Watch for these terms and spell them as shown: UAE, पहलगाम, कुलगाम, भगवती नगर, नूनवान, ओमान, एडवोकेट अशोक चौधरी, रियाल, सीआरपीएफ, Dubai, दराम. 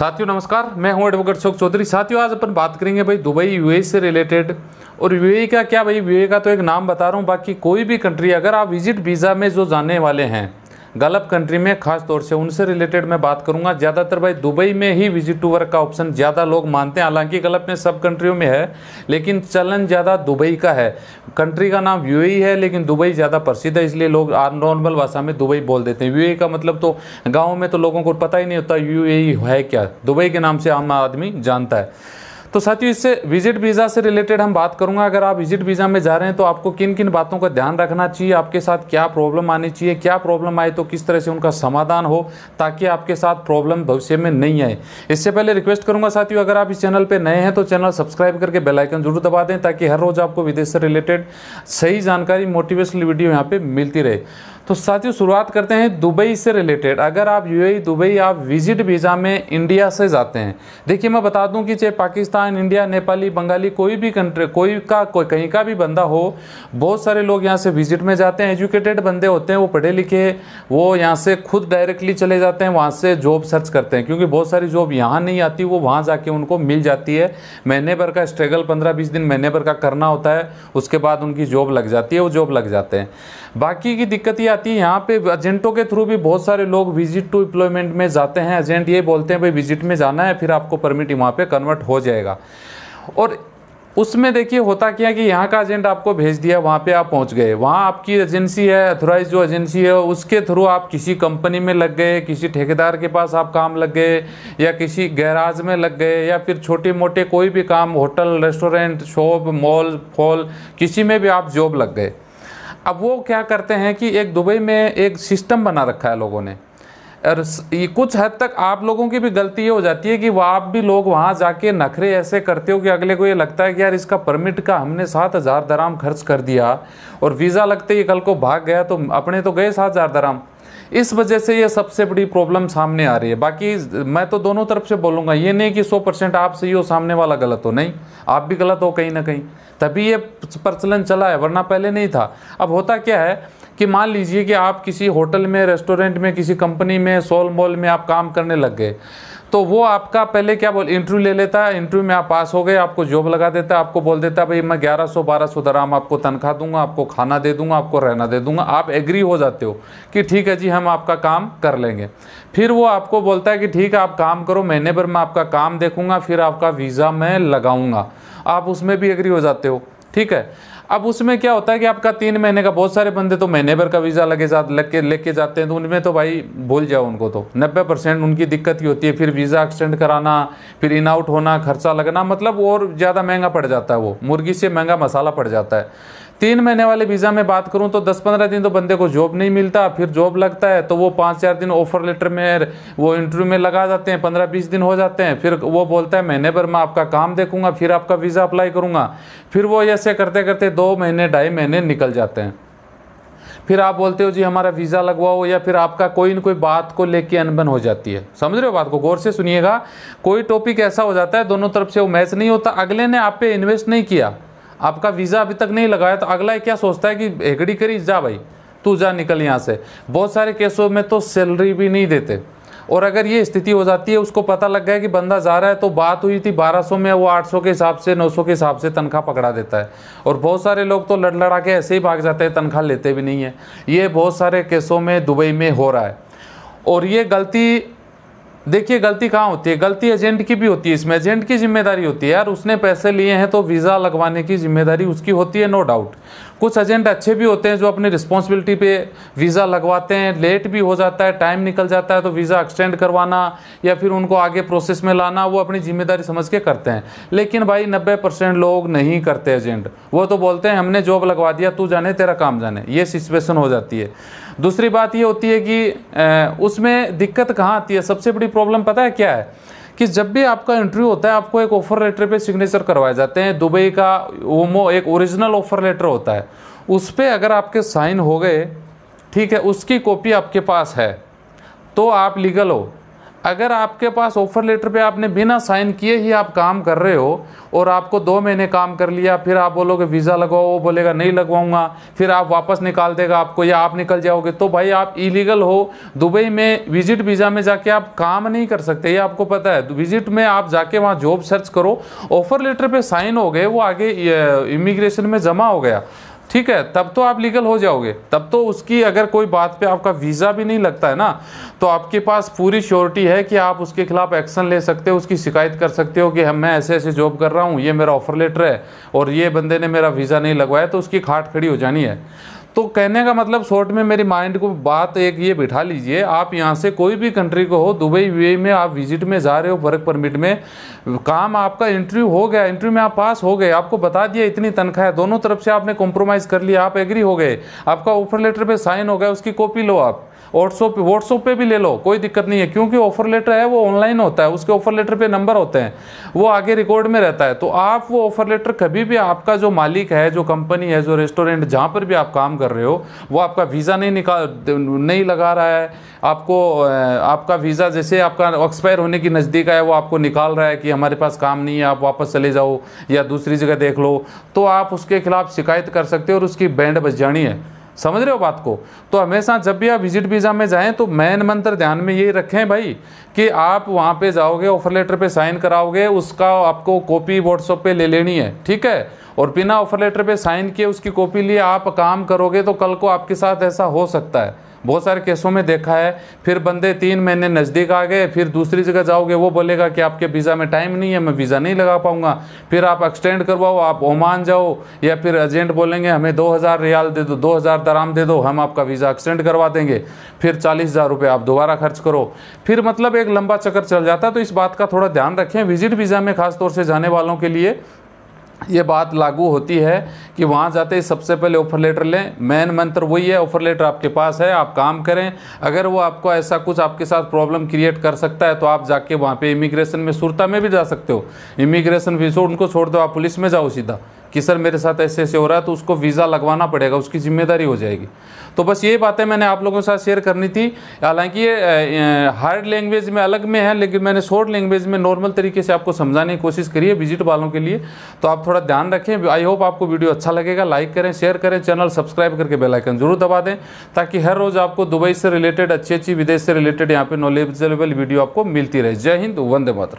साथियों नमस्कार, मैं हूं एडवोकेट अशोक चौधरी। साथियों आज अपन बात करेंगे भाई दुबई यूएई से रिलेटेड। और यूएई का क्या भाई, यूएई का तो एक नाम बता रहा हूं, बाकी कोई भी कंट्री अगर आप विजिट वीज़ा में जो जाने वाले हैं गल्फ कंट्री में खास तौर से, उनसे रिलेटेड मैं बात करूंगा। ज़्यादातर भाई दुबई में ही विजिट टू वर्क का ऑप्शन ज़्यादा लोग मानते हैं, हालांकि गल्फ में सब कंट्रियों में है लेकिन चलन ज़्यादा दुबई का है। कंट्री का नाम यूएई है लेकिन दुबई ज़्यादा प्रसिद्ध है, इसलिए लोग नॉर्मल भाषा में दुबई बोल देते हैं। यूएई का मतलब तो गाँव में तो लोगों को पता ही नहीं होता यूएई है क्या, दुबई के नाम से आम आदमी जानता है। तो साथियों इससे विजिट वीज़ा से रिलेटेड हम बात करूंगा। अगर आप विजिट वीज़ा में जा रहे हैं तो आपको किन किन बातों का ध्यान रखना चाहिए, आपके साथ क्या प्रॉब्लम आनी चाहिए, क्या प्रॉब्लम आए तो किस तरह से उनका समाधान हो ताकि आपके साथ प्रॉब्लम भविष्य में नहीं आए। इससे पहले रिक्वेस्ट करूंगा साथियों, अगर आप इस चैनल पर नए हैं तो चैनल सब्सक्राइब करके बेल आइकन जरूर दबा दें ताकि हर रोज़ आपको विदेश से रिलेटेड सही जानकारी, मोटिवेशनल वीडियो यहाँ पर मिलती रहे। तो साथियों शुरुआत करते हैं दुबई से रिलेटेड। अगर आप यूएई दुबई आप विजिट वीज़ा में इंडिया से जाते हैं, देखिए मैं बता दूं कि चाहे पाकिस्तान, इंडिया, नेपाली, बंगाली, कोई भी कंट्री कहीं का भी बंदा हो, बहुत सारे लोग यहां से विजिट में जाते हैं। एजुकेटेड बंदे होते हैं, वो पढ़े लिखे, वो यहाँ से खुद डायरेक्टली चले जाते हैं, वहाँ से जॉब सर्च करते हैं क्योंकि बहुत सारी जॉब यहाँ नहीं आती, वो वहाँ जाके उनको मिल जाती है। महीने भर का स्ट्रगल, 15-20 दिन महीने भर का करना होता है, उसके बाद उनकी जॉब लग जाती है, वो जॉब लग जाते हैं। बाकी की दिक्कत आती है यहाँ पे एजेंटों के थ्रू भी बहुत सारे लोग विजिट टू एम्प्लॉयमेंट में जाते हैं। एजेंट ये बोलते हैं भाई विजिट में जाना है, फिर आपको परमिट वहाँ पे कन्वर्ट हो जाएगा। और उसमें देखिए होता क्या कि यहाँ का एजेंट आपको भेज दिया, वहाँ पे आप पहुँच गए, वहाँ आपकी एजेंसी है, अथोराइज जो एजेंसी है उसके थ्रू आप किसी कंपनी में लग गए, किसी ठेकेदार के पास आप काम लग गए, या किसी गैराज में लग गए, या फिर छोटे मोटे कोई भी काम, hotel, restaurant, shop, mall, fall, किसी में भी आप जॉब लग गए। अब वो क्या करते हैं कि एक दुबई में एक सिस्टम बना रखा है लोगों ने, और ये कुछ हद तक आप लोगों की भी गलती ये हो जाती है कि वह आप भी लोग वहाँ जाके नखरे ऐसे करते हो कि अगले को ये लगता है कि यार इसका परमिट का हमने 7000 दराम खर्च कर दिया और वीज़ा लगते ही कल को भाग गया तो अपने तो गए 7000 दराम। इस वजह से ये सबसे बड़ी प्रॉब्लम सामने आ रही है। बाकी मैं तो दोनों तरफ से बोलूँगा, ये नहीं कि 100% आप सही हो सामने वाला गलत हो, नहीं, आप भी गलत हो कहीं ना कहीं, तभी ये प्रचलन चला है, वरना पहले नहीं था। अब होता क्या है कि मान लीजिए कि आप किसी होटल में, रेस्टोरेंट में, किसी कंपनी में, शॉल मॉल में आप काम करने लग गए, तो वो आपका पहले क्या बोल इंटरव्यू ले लेता है, इंटरव्यू में आप पास हो गए, आपको जॉब लगा देता है, आपको बोल देता है भाई मैं 1100-1200 दराम आपको तनख्वाह दूंगा, आपको खाना दे दूंगा, आपको रहना दे दूंगा, आप एग्री हो जाते हो कि ठीक है जी हम आपका काम कर लेंगे। फिर वो आपको बोलता है कि ठीक है आप काम करो, महीने भर मैं आपका काम देखूंगा, फिर आपका वीज़ा मैं लगाऊँगा, आप उसमें भी एग्री हो जाते हो, ठीक है। अब उसमें क्या होता है कि आपका 3 महीने का, बहुत सारे बंदे तो महीने भर का वीज़ा लेके जाते हैं, तो उनमें तो भाई भूल जाओ उनको, तो 90% उनकी दिक्कत ही होती है। फिर वीज़ा एक्सटेंड कराना, फिर इन आउट होना, खर्चा लगना, मतलब और ज़्यादा महंगा पड़ जाता है, वो मुर्गी से महंगा मसाला पड़ जाता है। 3 महीने वाले वीज़ा में बात करूं तो 10-15 दिन तो बंदे को जॉब नहीं मिलता, फिर जॉब लगता है तो वो 5-4 दिन ऑफर लेटर में, वो इंटरव्यू में लगा जाते हैं, 15-20 दिन हो जाते हैं, फिर वो बोलता है महीने भर मैं आपका काम देखूंगा, फिर आपका वीज़ा अप्लाई करूंगा, फिर वो ऐसे करते करते 2-2.5 महीने निकल जाते हैं। फिर आप बोलते हो जी हमारा वीज़ा लगवाओ, या फिर आपका कोई ना कोई बात को लेके अनबन हो जाती है। समझ रहे हो बात को, गौर से सुनिएगा, कोई टॉपिक ऐसा हो जाता है दोनों तरफ से वो मैच नहीं होता, अगले ने आप पे इन्वेस्ट नहीं किया, आपका वीज़ा अभी तक नहीं लगाया, तो अगला क्या सोचता है कि हेगड़ी करी, जा भाई तू जा, निकल यहाँ से। बहुत सारे केसों में तो सैलरी भी नहीं देते। और अगर ये स्थिति हो जाती है, उसको पता लग गया कि बंदा जा रहा है, तो बात हुई थी 1200 में, वो 800 के हिसाब से, 900 के हिसाब से तनख्वाह पकड़ा देता है। और बहुत सारे लोग तो लड़ लड़ा के ऐसे ही भाग जाते हैं, तनख्वाह लेते भी नहीं है। ये बहुत सारे केसों में दुबई में हो रहा है। और ये गलती देखिए, गलती कहाँ होती है, गलती एजेंट की भी होती है, इसमें एजेंट की जिम्मेदारी होती है, यार उसने पैसे लिए हैं तो वीज़ा लगवाने की जिम्मेदारी उसकी होती है, नो डाउट। कुछ एजेंट अच्छे भी होते हैं जो अपनी रिस्पॉन्सिबिलिटी पे वीज़ा लगवाते हैं, लेट भी हो जाता है, टाइम निकल जाता है, तो वीज़ा एक्सटेंड करवाना या फिर उनको आगे प्रोसेस में लाना, वो अपनी जिम्मेदारी समझ के करते हैं। लेकिन भाई 90% लोग नहीं करते एजेंट, वो तो बोलते हैं हमने जॉब लगवा दिया, तू जाने तेरा काम जाने, ये सिचुएशन हो जाती है। दूसरी बात ये होती है कि उसमें दिक्कत कहाँ आती है, सबसे बड़ी प्रॉब्लम पता है क्या है कि जब भी आपका इंटरव्यू होता है आपको एक ऑफर लेटर पे सिग्नेचर करवाए जाते हैं। दुबई का ओमो एक ओरिजिनल ऑफर लेटर होता है, उस पर अगर आपके साइन हो गए, ठीक है, उसकी कॉपी आपके पास है तो आप लीगल हो। अगर आपके पास ऑफर लेटर पे आपने बिना साइन किए ही आप काम कर रहे हो और आपको 2 महीने काम कर लिया, फिर आप बोलोगे वीज़ा लगवाओ, वो बोलेगा नहीं लगवाऊंगा, फिर आप वापस निकाल देगा आपको या आप निकल जाओगे, तो भाई आप इलीगल हो। दुबई में विजिट वीज़ा में जाके आप काम नहीं कर सकते, ये आपको पता है। विजिट में आप जाके वहाँ जॉब सर्च करो, ऑफर लेटर पर साइन हो गए, वो आगे इमिग्रेशन में जमा हो गया, ठीक है, तब तो आप लीगल हो जाओगे। तब तो उसकी अगर कोई बात पे आपका वीज़ा भी नहीं लगता है ना, तो आपके पास पूरी श्योरिटी है कि आप उसके खिलाफ एक्शन ले सकते हो, उसकी शिकायत कर सकते हो कि मैं ऐसे ऐसे जॉब कर रहा हूँ, ये मेरा ऑफर लेटर है और ये बंदे ने मेरा वीज़ा नहीं लगवाया, तो उसकी खाट खड़ी हो जानी है। तो कहने का मतलब शॉर्ट में मेरी माइंड को बात एक ये बिठा लीजिए, आप यहाँ से कोई भी कंट्री को हो, दुबई यूएई में आप विजिट में जा रहे हो, वर्क परमिट में काम आपका इंटरव्यू हो गया, इंटरव्यू में आप पास हो गए, आपको बता दिया इतनी तनख्वाह है, दोनों तरफ से आपने कॉम्प्रोमाइज़ कर लिया, आप एग्री हो गए, आपका ऑफर लेटर पर साइन हो गया, उसकी कॉपी लो, आप व्हाट्सएप पे भी ले लो, कोई दिक्कत नहीं है, क्योंकि ऑफर लेटर है वो ऑनलाइन होता है, उसके ऑफर लेटर पे नंबर होते हैं, वो आगे रिकॉर्ड में रहता है। तो आप वो ऑफर लेटर कभी भी आपका जो मालिक है, जो कंपनी है, जो रेस्टोरेंट, जहाँ पर भी आप काम कर रहे हो, वो आपका वीज़ा नहीं लगा रहा है, आपका वीज़ा जैसे आपका एक्सपायर होने की नज़दीक है, वो आपको निकाल रहा है कि हमारे पास काम नहीं है, आप वापस चले जाओ या दूसरी जगह देख लो, तो आप उसके खिलाफ शिकायत कर सकते हो और उसकी बैंड बज जानी है। समझ रहे हो बात को? तो हमेशा जब भी आप विजिट वीज़ा में जाएं तो मेन मंत्र ध्यान में यही रखें भाई कि आप वहाँ पे जाओगे, ऑफर लेटर पे साइन कराओगे, उसका आपको कॉपी व्हाट्सएप पे ले लेनी है, ठीक है, और बिना ऑफर लेटर पे साइन किए उसकी कॉपी लिए आप काम करोगे तो कल को आपके साथ ऐसा हो सकता है, बहुत सारे केसों में देखा है। फिर बंदे 3 महीने नज़दीक आ गए, फिर दूसरी जगह जाओगे, वो बोलेगा कि आपके वीज़ा में टाइम नहीं है, मैं वीज़ा नहीं लगा पाऊंगा, फिर आप एक्सटेंड करवाओ, आप ओमान जाओ, या फिर एजेंट बोलेंगे हमें 2000 रियाल दे दो, 2000 दराम दे दो, हम आपका वीज़ा एक्सटेंड करवा देंगे, फिर 40,000 रुपये आप दोबारा खर्च करो, फिर मतलब एक लंबा चक्कर चल जाता है। तो इस बात का थोड़ा ध्यान रखें, विजिट वीज़ा में ख़ासतौर से जाने वालों के लिए ये बात लागू होती है कि वहाँ जाते ही सबसे पहले ऑफर लेटर लें। मेन मंत्र वही है, ऑफर लेटर आपके पास है, आप काम करें। अगर वो आपको ऐसा कुछ आपके साथ प्रॉब्लम क्रिएट कर सकता है तो आप जाके वहाँ पे इमिग्रेशन में सुरता में भी जा सकते हो, इमिग्रेशन वीज़ा उनको छोड़ दो, आप पुलिस में जाओ सीधा कि सर मेरे साथ ऐसे ऐसे हो रहा है, तो उसको वीज़ा लगवाना पड़ेगा, उसकी जिम्मेदारी हो जाएगी। तो बस ये बातें मैंने आप लोगों के साथ शेयर करनी थी। हालांकि ये हार्ड लैंग्वेज में अलग में है, लेकिन मैंने शॉर्ट लैंग्वेज में नॉर्मल तरीके से आपको समझाने की कोशिश करी है विजिट वालों के लिए। तो आप थोड़ा ध्यान रखें। आई होप आपको वीडियो अच्छा लगेगा। लाइक करें, शेयर करें, चैनल सब्सक्राइब करके बेल आइकन जरूर दबा दें, ताकि हर रोज़ आपको दुबई से रिलेटेड अच्छी, विदेश से रिलेटेड यहाँ पर नॉलेजेबल वीडियो आपको मिलती रहे। जय हिंद, वंदे मातरम।